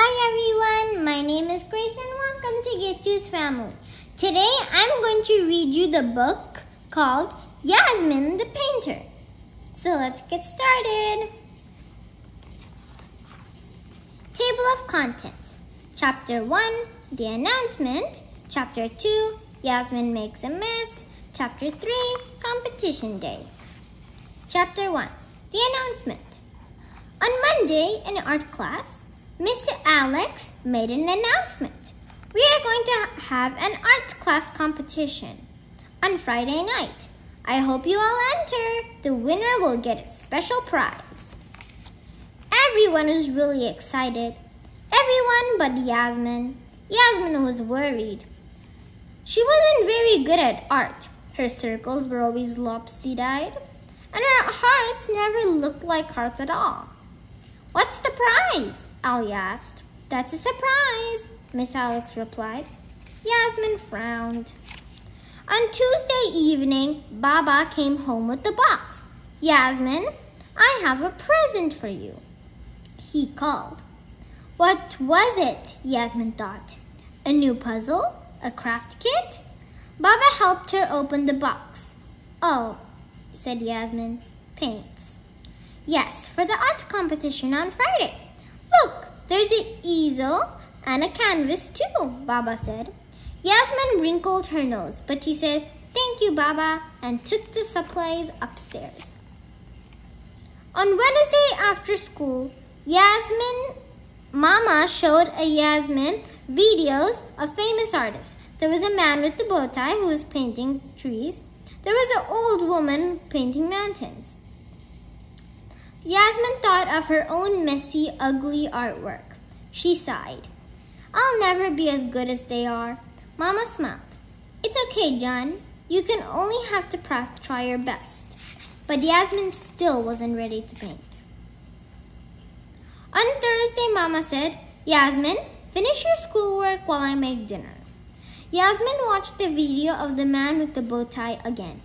Hi everyone, my name is Grace and welcome to Gechu's Family. Today I'm going to read you the book called Yasmin the Painter. So let's get started. Table of Contents. Chapter 1, The Announcement. Chapter 2, Yasmin Makes a Mess. Chapter 3, Competition Day. Chapter 1, The Announcement. On Monday in art class, Miss Alex made an announcement. We are going to have an art class competition on Friday night. I hope you all enter. The winner will get a special prize. Everyone was really excited. Everyone but Yasmin. Yasmin was worried. She wasn't very good at art. Her circles were always lopsided, and her hearts never looked like hearts at all. What's the prize? Ali asked. That's a surprise, Miss Alex replied. Yasmin frowned. On Tuesday evening, Baba came home with the box. Yasmin, I have a present for you, he called. What was it? Yasmin thought. A new puzzle? A craft kit? Baba helped her open the box. Oh, said Yasmin, paints. Yes, for the art competition on Friday. Look, there's an easel and a canvas too, Baba said. Yasmin wrinkled her nose, but she said, thank you, Baba, and took the supplies upstairs. On Wednesday after school, Mama showed Yasmin videos of famous artists. There was a man with a bow tie who was painting trees. There was an old woman painting mountains. Yasmin thought of her own messy, ugly artwork. She sighed. I'll never be as good as they are. Mama smiled. It's okay, John. You can only have to try your best. But Yasmin still wasn't ready to paint. On Thursday, Mama said, Yasmin, finish your schoolwork while I make dinner. Yasmin watched the video of the man with the bow tie again.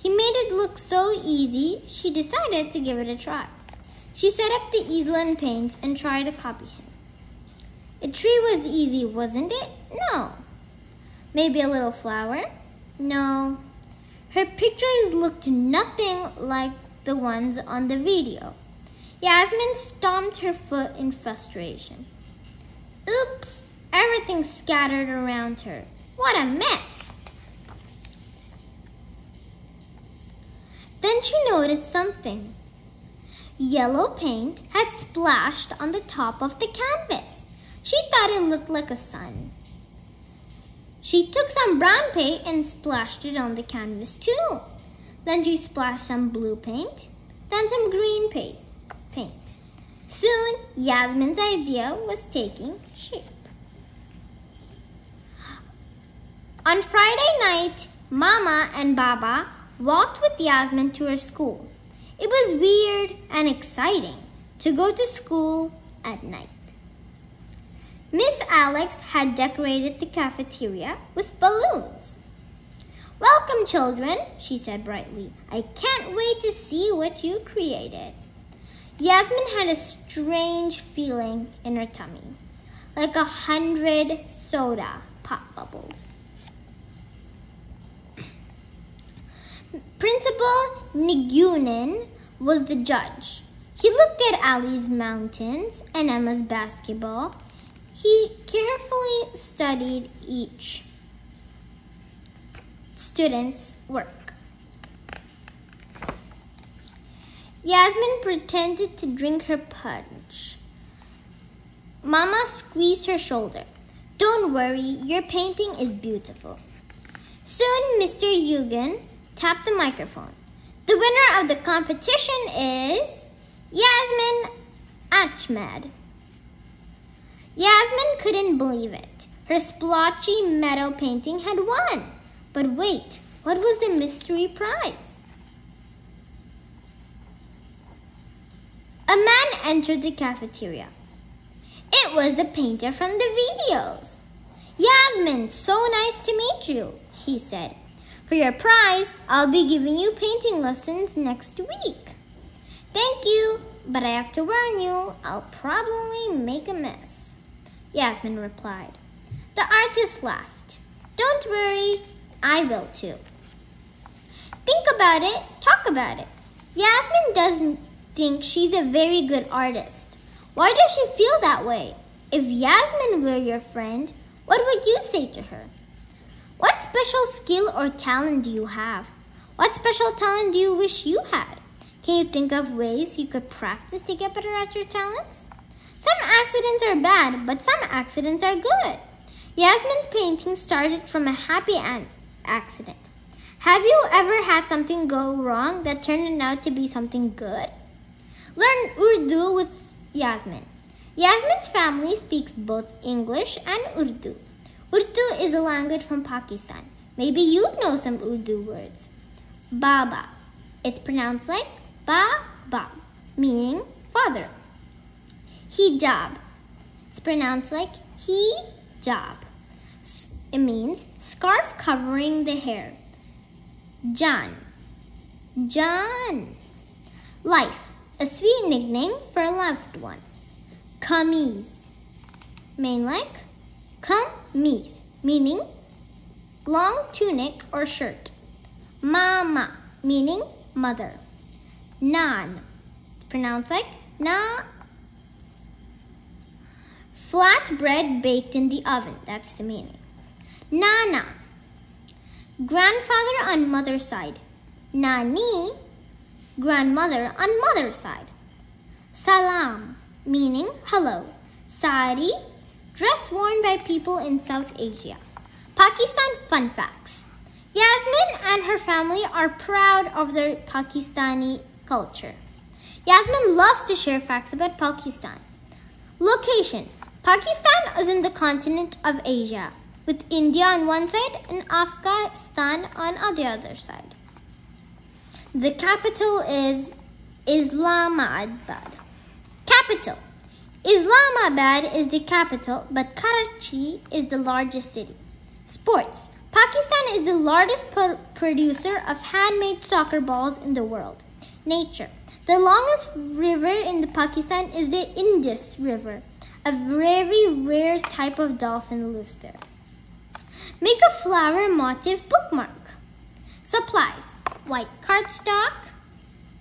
He made it look so easy, she decided to give it a try. She set up the easel and paints and tried to copy him. A tree was easy, wasn't it? No. Maybe a little flower? No. Her pictures looked nothing like the ones on the video. Yasmin stomped her foot in frustration. Oops! Everything scattered around her. What a mess! Then she noticed something. Yellow paint had splashed on the top of the canvas. She thought it looked like a sun. She took some brown paint and splashed it on the canvas too. Then she splashed some blue paint, then some green paint. Soon, Yasmin's idea was taking shape. On Friday night, Mama and Baba walked with Yasmin to her school. It was weird and exciting to go to school at night. Miss Alex had decorated the cafeteria with balloons. Welcome, children, she said brightly. I can't wait to see what you created. Yasmin had a strange feeling in her tummy, like 100 soda pop bubbles. Principal Nigunin was the judge. He looked at Ali's mountains and Emma's basketball. He carefully studied each student's work. Yasmin pretended to drink her punch. Mama squeezed her shoulder. Don't worry, your painting is beautiful. Soon, Mr. Nguyen tapped the microphone. The winner of the competition is Yasmin Ahmed. Yasmin couldn't believe it. Her splotchy meadow painting had won. But wait, what was the mystery prize? A man entered the cafeteria. It was the painter from the videos. Yasmin, so nice to meet you, he said. For your prize, I'll be giving you painting lessons next week. Thank you, but I have to warn you, I'll probably make a mess," Yasmin replied. The artist laughed. "Don't worry, I will too. Think about it, talk about it. Yasmin doesn't think she's a very good artist. Why does she feel that way? If Yasmin were your friend, what would you say to her? What special skill or talent do you have? What special talent do you wish you had? Can you think of ways you could practice to get better at your talents? Some accidents are bad, but some accidents are good. Yasmin's painting started from a happy accident. Have you ever had something go wrong that turned out to be something good? Learn Urdu with Yasmin. Yasmin's family speaks both English and Urdu. Urdu is a language from Pakistan. Maybe you know some Urdu words. Baba. It's pronounced like Baba, meaning father. Hijab. It's pronounced like Hijab. It means scarf covering the hair. Jan. Life. A sweet nickname for a loved one. Kameez. Mean like Kameez, meaning long tunic or shirt. Mama, meaning mother. Nan. Pronounced like na. Flat bread baked in the oven. That's the meaning. Nana. Grandfather on mother's side. Nani. Grandmother on mother's side. Salam. Meaning hello. Sari. Dress worn by people in South Asia. Pakistan fun facts. Yasmin and her family are proud of their Pakistani culture. Yasmin loves to share facts about Pakistan. Location. Pakistan is in the continent of Asia, with India on one side and Afghanistan on the other side. The capital is Islamabad. Capital. Islamabad is the capital, but Karachi is the largest city. Sports. Pakistan is the largest producer of handmade soccer balls in the world. Nature. The longest river in Pakistan is the Indus River. A very rare type of dolphin lives there. Make a flower motif bookmark. Supplies. White cardstock,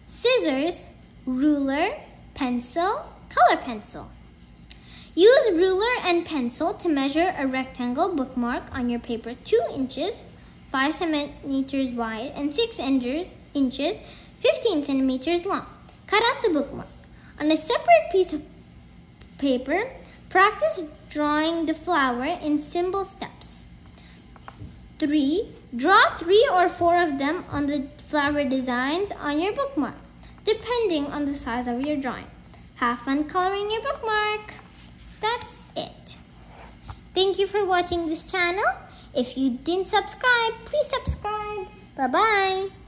scissors, ruler, pencil, color pencil. Use ruler and pencil to measure a rectangle bookmark on your paper 2 inches, 5 centimeters wide, and 6 inches, 15 centimeters long. Cut out the bookmark. On a separate piece of paper, practice drawing the flower in simple steps. 3. Draw 3 or 4 of them on the flower designs on your bookmark, depending on the size of your drawing. Have fun coloring your bookmark. That's it. Thank you for watching this channel. If you didn't subscribe, please subscribe. Bye-bye.